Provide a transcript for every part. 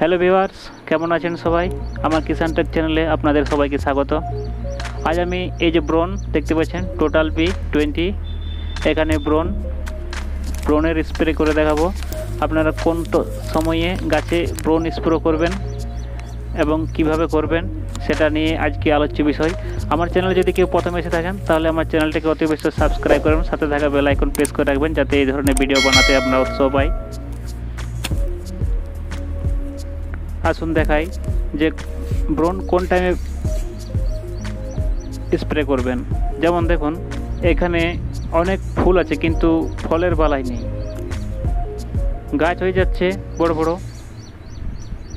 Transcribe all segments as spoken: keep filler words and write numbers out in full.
Hello viewers, কেমন আছেন সবাই? আমার কিষান টেক চ্যানেলে আপনাদের সবাইকে স্বাগত। আজ আমি এই যে ব্রন দেখতে পাচ্ছেন টোটাল পি টোয়েন্টি, এখানে ব্রন ব্রনের স্প্রে করে দেখাবো। আপনারা কোন সময়ে গাছে ব্রন স্প্রে করবেন এবং কিভাবে করবেন সেটা নিয়ে আজকে আলোচ্য বিষয়। আমার চ্যানেলে যদি কেউ প্রথমে এসে থাকেন তাহলে আমার চ্যানেলটাকে অতি অবশ্যই সাবস্ক্রাইব করবেন, সাথে থাকা বেল আইকন প্রেস করে রাখবেন যাতে এই ধরনের ভিডিও বানাতে আপনারা উৎসাহ পায়। আসুন দেখাই যে ব্রন কোন টাইমে স্প্রে করবেন। যেমন দেখুন এখানে অনেক ফুল আছে কিন্তু ফলের বালাই নেই, গাছ হয়ে যাচ্ছে বড় বড়,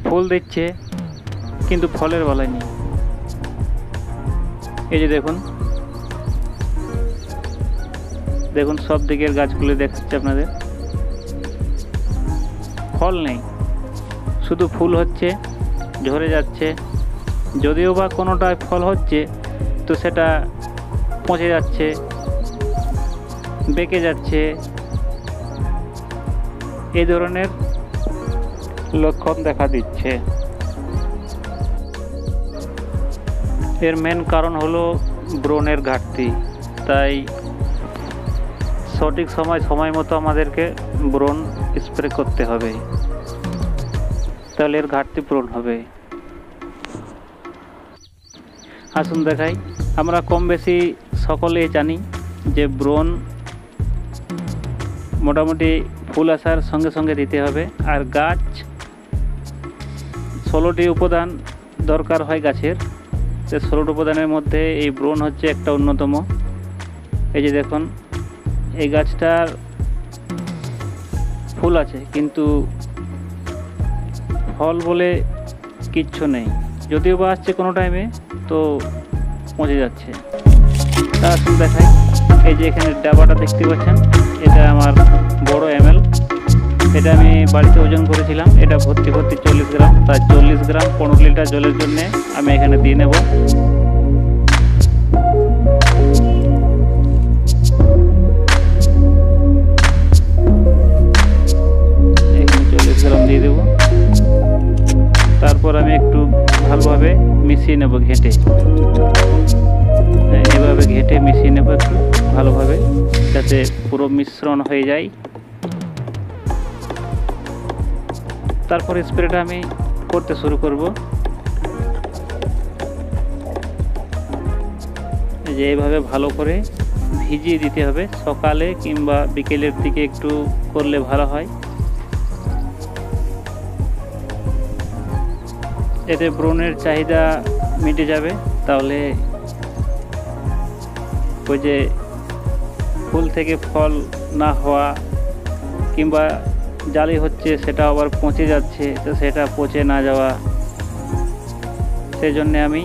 ফুল দিচ্ছে কিন্তু ফলের বালাই নেই। এই যে দেখুন দেখুন সব দিকের গাছগুলো দেখাচ্ছে আপনাদের, ফল নেই, শুধু ফুল হচ্ছে, ঝরে যাচ্ছে। যদিও বা কোনোটায় ফল হচ্ছে তো সেটা পচে যাচ্ছে, বেঁকে যাচ্ছে, এই ধরনের লক্ষণ দেখা দিচ্ছে। এর মেন কারণ হলো ব্রনের ঘাটতি। তাই সঠিক সময় সময় মতো আমাদেরকে ব্রন স্প্রে করতে হবে, তাহলে এর ঘাটতি পূরণ হবে। আসুন দেখাই। আমরা কম বেশি সকলে জানি যে ব্রন মোটামুটি ফুল আসার সঙ্গে সঙ্গে দিতে হবে। আর গাছ ষোলোটি উপাদান দরকার হয় গাছের, সে ষোলোটি উপাদানের মধ্যে এই ব্রন হচ্ছে একটা অন্যতম। এই যে দেখুন এই গাছটার ফুল আছে কিন্তু ফল বলে কিচ্ছু নেই, যদিও বা আসছে কোনো টাইমে তো পচে যাচ্ছে। তার দেখাই এই যে এখানে ডাবাটা দেখতে পাচ্ছেন, এটা আমার বড় এম এল, এটা আমি বাড়িতে ওজন করেছিলাম, এটা ভর্তি ভর্তি চল্লিশ গ্রাম। তার চল্লিশ গ্রাম পনেরো লিটার জলের জন্যে আমি এখানে দিয়ে নেব। এখানে চল্লিশ গ্রাম দিয়ে দেবো, তারপর আমি একটু ভালোভাবে মিশিয়ে নেব, ঘেঁটে এইভাবে ঘেঁটে মিশিয়ে নেব একটু ভালোভাবে যাতে পুরো মিশ্রণ হয়ে যায়। তারপর স্প্রেটা আমি করতে শুরু করব। যে এইভাবে ভালো করে ভিজিয়ে দিতে হবে, সকালে কিংবা বিকেলের দিকে একটু করলে ভালো হয়। এতে ব্রনের চাহিদা মিটে যাবে, তাহলে ওই যে ফুল থেকে ফল না হওয়া কিংবা জালি হচ্ছে সেটা আবার পচে যাচ্ছে, তো সেটা পচে না যাওয়া, সেই জন্যে আমি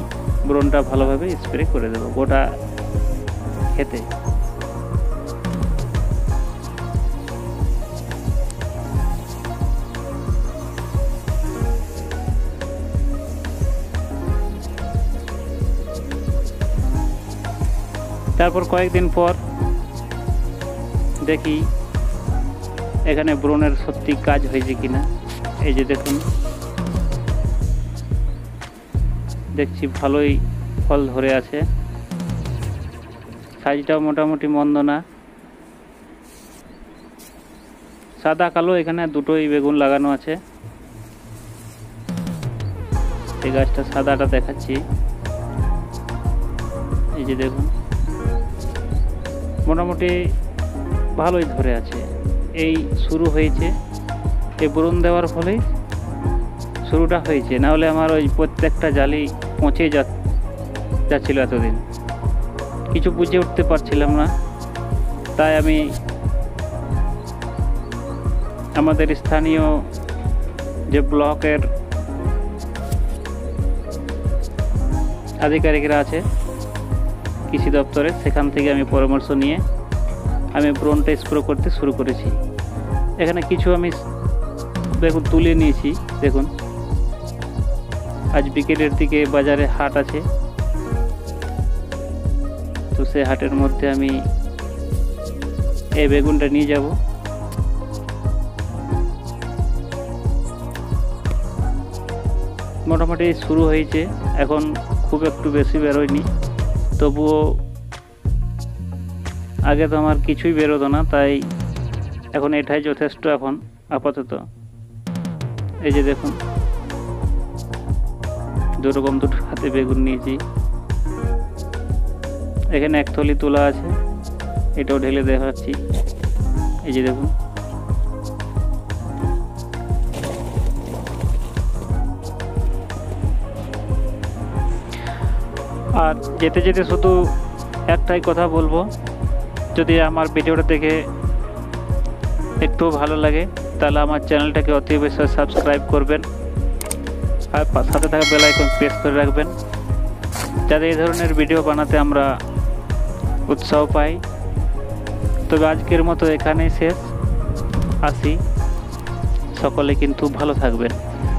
ব্রনটা ভালোভাবে স্প্রে করে দেবো গোটা খেতে। তারপর কয়েকদিন পর দেখি এখানে ব্রনের সত্যি কাজ হয়েছে কিনা। এই যে দেখুন দেখছি ভালোই ফল ধরে আছে, সাইজটাও মোটামুটি মন্দ না। সাদা কালো এখানে দুটোই বেগুন লাগানো আছে, এই গাছটা সাদাটা দেখাচ্ছি। এই যে দেখুন মোটামুটি ভালোই ধরে আছে। এই শুরু হয়েছে এই ব্রন দেওয়ার ফলে, শুরুটা হয়েছে, নাহলে আমার ওই প্রত্যেকটা জালি পচে যাচ্ছিল এতদিন, কিছু বুঝে উঠতে পারছিলাম না। তাই আমি আমাদের স্থানীয় যে ব্লকের আধিকারিকরা আছে কৃষি দপ্তরে, সেখান থেকে আমি পরামর্শ নিয়ে আমি ব্রনটা স্প্রে করতে শুরু করেছি। এখানে কিছু আমি দেখুন তুলে নিয়েছি। দেখুন আজ বিকেলের দিকে বাজারে হাট আছে, তো সেই হাটের মধ্যে আমি এই বেগুনটা নিয়ে যাব। মোটামুটি শুরু হয়েছে, এখন খুব একটু বেশি বেরোয়নি, তবুও আগে তো আমার কিছুই বেরোতো না, তাই এখন এটাই যথেষ্ট এখন আপাতত। এই যে দেখুন দুরকম দুটো হাতে বেগুন নিয়েছি, এখানে এক থলি তোলা আছে, এটাও ঢেলে দেখাচ্ছি। এই যে দেখুন আর যেতে যেতে শুধু একটাই কথা বলবো, যদি আমার ভিডিওটা দেখে একটু ভালো লাগে তাহলে আমার চ্যানেলটাকে অতি অবশ্যই সাবস্ক্রাইব করবেন আর সাথে থাকা বেল আইকন প্রেস করে রাখবেন, যাতে এই ধরনের ভিডিও বানাতে আমরা উৎসাহ পাই। তবে আজকের মতো এখানেই শেষ, আসি, সকলে কিন্তু ভালো থাকবেন।